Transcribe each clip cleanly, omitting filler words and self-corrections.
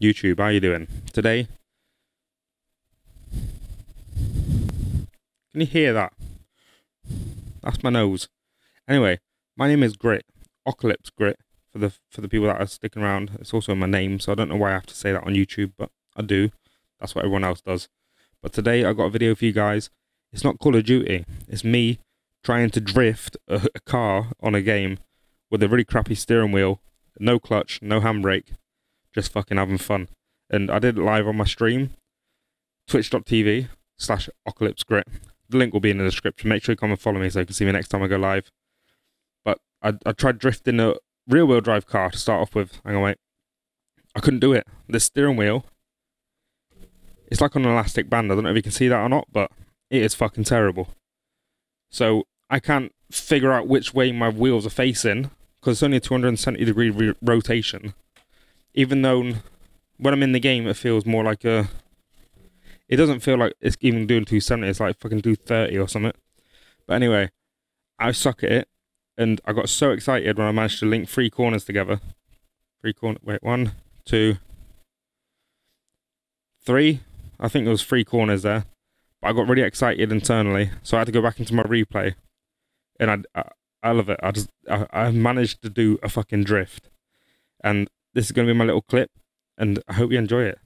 YouTube, how are you doing today? Can you hear that? That's my nose. Anyway, my name is Grit, Ocalypse Grit, for the people that are sticking around. It's also my name, so I don't know why I have to say that on YouTube, but I do. That's what everyone else does. But today I got a video for you guys. It's not Call of Duty. It's me trying to drift a car on a game with a really crappy steering wheel, no clutch, no handbrake. Just fucking having fun. And I did it live on my stream, twitch.tv/OcalypseGrit. The link will be in the description. Make sure you come and follow me so you can see me next time I go live. But I tried drifting a rear wheel drive car to start off with. Hang on, wait. I couldn't do it. The steering wheel, it's like on an elastic band. I don't know if you can see that or not, but it is fucking terrible. So I can't figure out which way my wheels are facing because it's only a 270-degree rotation. Even though when I'm in the game, it feels more like a... It doesn't feel like it's even doing 270. It's like fucking 230 or something. But anyway, I suck at it. And I got so excited when I managed to link three corners together. Wait, 1, 2, 3. I think it was three corners there. But I got really excited internally. So I had to go back into my replay. And I love it. I managed to do a fucking drift. And... this is going to be my little clip, and I hope you enjoy it.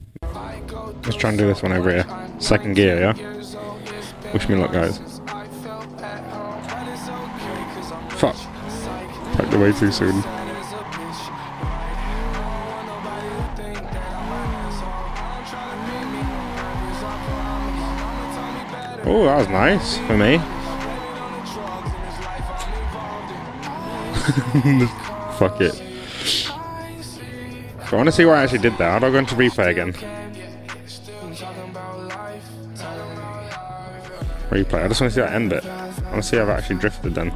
Let's try and do this one over here. Second gear, yeah? Wish me luck, guys. Fuck. Packed away too soon. Oh, that was nice for me. Fuck it. I want to see why I actually did that. How do I go into replay again? Replay. I just want to see that end bit. I want to see how I've actually drifted then.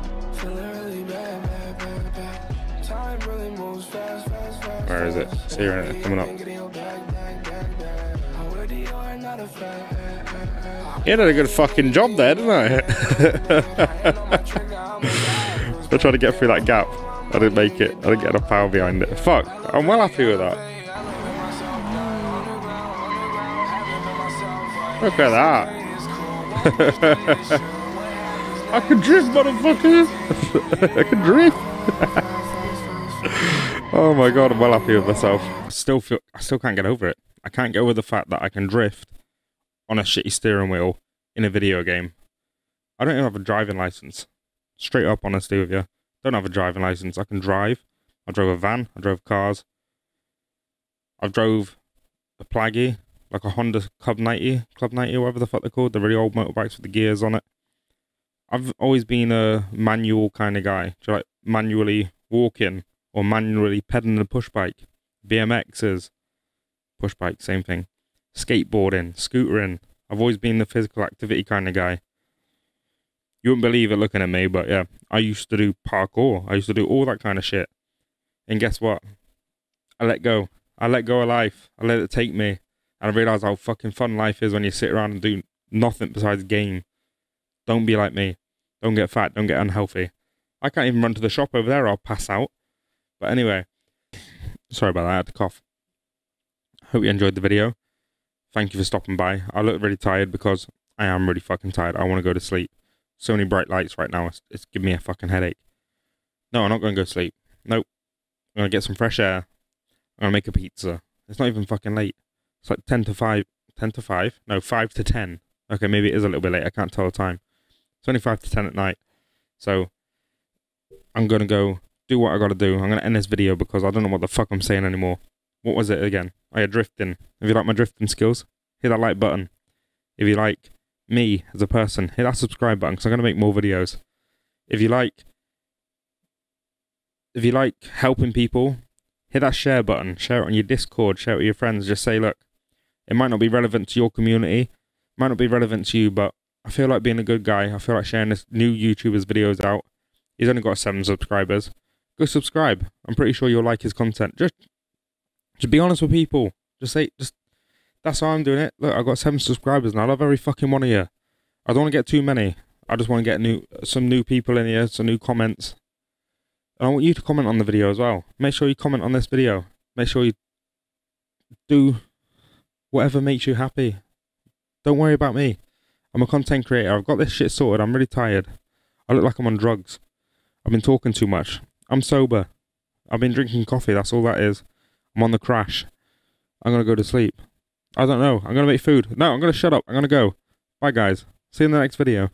Where is it? See you in it. Coming up. You did a good fucking job there, didn't I? Still trying to get through that gap. I didn't make it. I didn't get enough power behind it. Fuck. I'm well happy with that. Look at that. I can drift, motherfucker. I can drift. Oh my god, I'm well happy with myself. I still can't get over it. I can't get over the fact that I can drift on a shitty steering wheel in a video game. I don't even have a driving license. Straight up, honestly with you. Don't have a driving license. I can drive. I drove a van. I drove cars. I drove a plaggy, like a Honda Cub 90, whatever the fuck they're called. They're really old motorbikes with the gears on it. I've always been a manual kind of guy. Do you like manually walking or manually pedaling a push bike? BMXs, push bike, same thing. Skateboarding, scootering. I've always been the physical activity kind of guy. You wouldn't believe it looking at me, but yeah, I used to do parkour. I used to do all that kind of shit. And guess what? I let go. I let go of life. I let it take me. And I realised how fucking fun life is when you sit around and do nothing besides game. Don't be like me. Don't get fat. Don't get unhealthy. I can't even run to the shop over there. I'll pass out. But anyway, sorry about that. I had to cough. Hope you enjoyed the video. Thank you for stopping by. I look really tired because I am really fucking tired. I want to go to sleep. So many bright lights right now, it's giving me a fucking headache. No, I'm not going to go sleep. Nope. I'm going to get some fresh air. I'm going to make a pizza. It's not even fucking late. It's like 10 to 5. 10 to 5? No, 5 to 10. Okay, maybe it is a little bit late. I can't tell the time. It's only 5 to 10 at night. So, I'm going to go do what I got to do. I'm going to end this video because I don't know what the fuck I'm saying anymore. What was it again? Oh yeah, drifting. If you like my drifting skills, hit that like button. If you like... me as a person, hit that subscribe button because I'm going to make more videos. If you like helping people, hit that share button. Share it on your Discord, share it with your friends. Just say, look, it might not be relevant to your community, might not be relevant to you, but I feel like being a good guy. I feel like sharing this new YouTuber's videos out. He's only got 7 subscribers. Go subscribe. I'm pretty sure you'll like his content. Just be honest with people. Just that's how I'm doing it. Look, I've got 7 subscribers now. I love every fucking one of you. I don't want to get too many. I just want to get some new people in here, some new comments. And I want you to comment on the video as well. Make sure you comment on this video. Make sure you do whatever makes you happy. Don't worry about me. I'm a content creator. I've got this shit sorted. I'm really tired. I look like I'm on drugs. I've been talking too much. I'm sober. I've been drinking coffee. That's all that is. I'm on the crash. I'm going to go to sleep. I don't know. I'm going to make food. No, I'm going to shut up. I'm going to go. Bye, guys. See you in the next video.